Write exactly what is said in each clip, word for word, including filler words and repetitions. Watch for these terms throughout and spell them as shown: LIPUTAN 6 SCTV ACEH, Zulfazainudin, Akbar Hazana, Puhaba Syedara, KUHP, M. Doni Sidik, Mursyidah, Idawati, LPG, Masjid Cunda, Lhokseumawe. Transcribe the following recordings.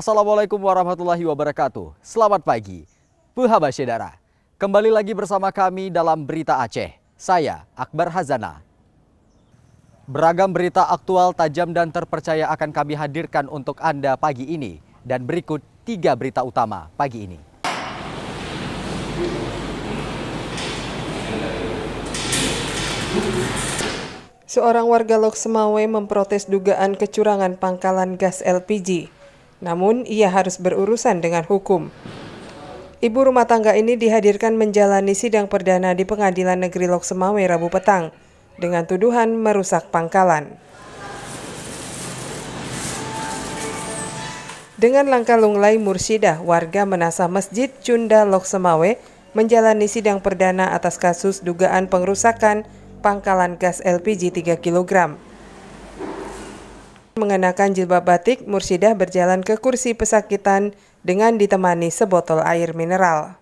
Assalamualaikum warahmatullahi wabarakatuh. Selamat pagi, Puhaba Syedara. Kembali lagi bersama kami dalam Berita Aceh. Saya, Akbar Hazana. Beragam berita aktual, tajam dan terpercaya akan kami hadirkan untuk Anda pagi ini. Dan berikut tiga berita utama pagi ini. Seorang warga Lhokseumawe memprotes dugaan kecurangan pangkalan gas L P G. Namun, ia harus berurusan dengan hukum. Ibu rumah tangga ini dihadirkan menjalani sidang perdana di Pengadilan Negeri Lhokseumawe Rabu petang dengan tuduhan merusak pangkalan. Dengan langkah lunglai Mursyidah, warga menasah Masjid Cunda Lhokseumawe menjalani sidang perdana atas kasus dugaan pengrusakan pangkalan gas L P G tiga kilogram. Mengenakan jilbab batik, Mursyidah berjalan ke kursi pesakitan dengan ditemani sebotol air mineral.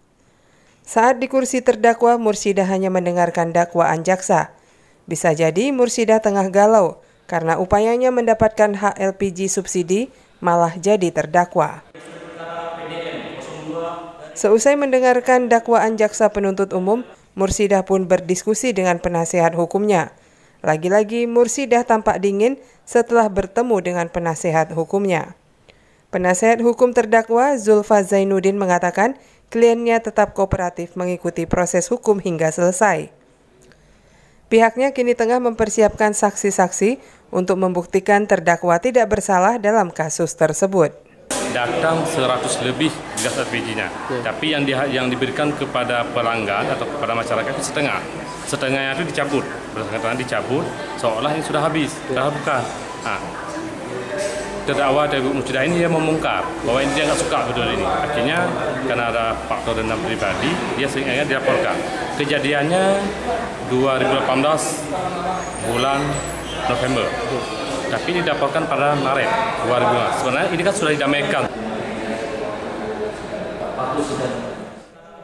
Saat di kursi terdakwa, Mursyidah hanya mendengarkan dakwaan jaksa. Bisa jadi Mursyidah tengah galau karena upayanya mendapatkan hak L P G subsidi malah jadi terdakwa. Seusai mendengarkan dakwaan jaksa penuntut umum, Mursyidah pun berdiskusi dengan penasihat hukumnya. Lagi-lagi Mursyidah tampak dingin setelah bertemu dengan penasihat hukumnya. Penasihat hukum terdakwa Zulfazainudin mengatakan kliennya tetap kooperatif mengikuti proses hukum hingga selesai. Pihaknya kini tengah mempersiapkan saksi-saksi untuk membuktikan terdakwa tidak bersalah dalam kasus tersebut. Datang seratus lebih gas L P G-nya, yeah. Tapi yang, di, yang diberikan kepada pelanggan atau kepada masyarakat itu setengah, setengahnya itu dicabut, berdasarkan dicabut, seolah ini sudah habis, yeah. Sudah bukan. Nah, terdakwa dari Mursyidah ini dia mengungkap bahwa ini dia nggak suka betul ini. Akhirnya karena ada faktor dendam pribadi, dia seringnya dilaporkan. Kejadiannya dua ribu delapan belas bulan November. Tapi dilaporkan pada Maret dua ribu lima belas. Sebenarnya ini kan sudah didamaikan.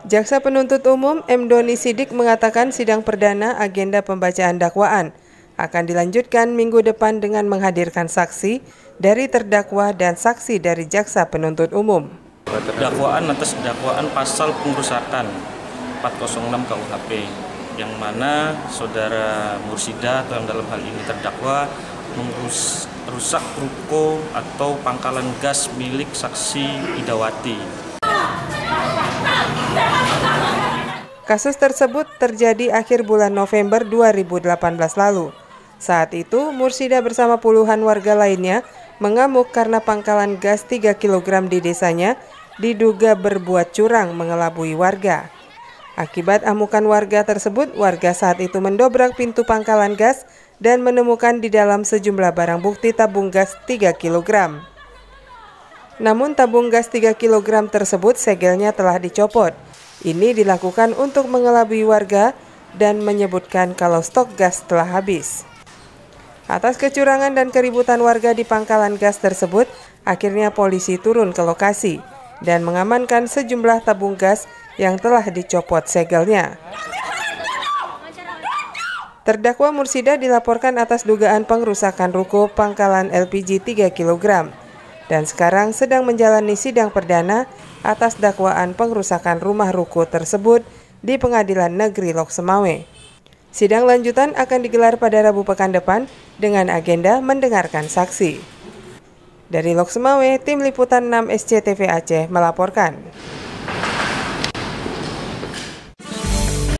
Jaksa penuntut umum M. Doni Sidik mengatakan sidang perdana agenda pembacaan dakwaan akan dilanjutkan minggu depan dengan menghadirkan saksi dari terdakwa dan saksi dari jaksa penuntut umum. Dakwaan atas dakwaan pasal pengerusakan empat nol enam K U H P yang mana saudara Mursyidah atau yang dalam hal ini terdakwa merusak ruko atau pangkalan gas milik saksi Idawati. Kasus tersebut terjadi akhir bulan November dua ribu delapan belas lalu. Saat itu, Mursyidah bersama puluhan warga lainnya mengamuk karena pangkalan gas tiga kilogram di desanya diduga berbuat curang mengelabui warga. Akibat amukan warga tersebut, warga saat itu mendobrak pintu pangkalan gas dan menemukan di dalam sejumlah barang bukti tabung gas tiga kilogram. Namun tabung gas tiga kilogram tersebut segelnya telah dicopot. Ini dilakukan untuk mengelabui warga dan menyebutkan kalau stok gas telah habis. Atas kecurangan dan keributan warga di pangkalan gas tersebut, akhirnya polisi turun ke lokasi dan mengamankan sejumlah tabung gas yang telah dicopot segelnya. Terdakwa Mursyidah dilaporkan atas dugaan pengrusakan ruko pangkalan L P G tiga kilogram dan sekarang sedang menjalani sidang perdana atas dakwaan pengrusakan rumah ruko tersebut di Pengadilan Negeri Lhokseumawe. Sidang lanjutan akan digelar pada Rabu pekan depan dengan agenda mendengarkan saksi. Dari Lhokseumawe, tim Liputan enam S C T V Aceh melaporkan.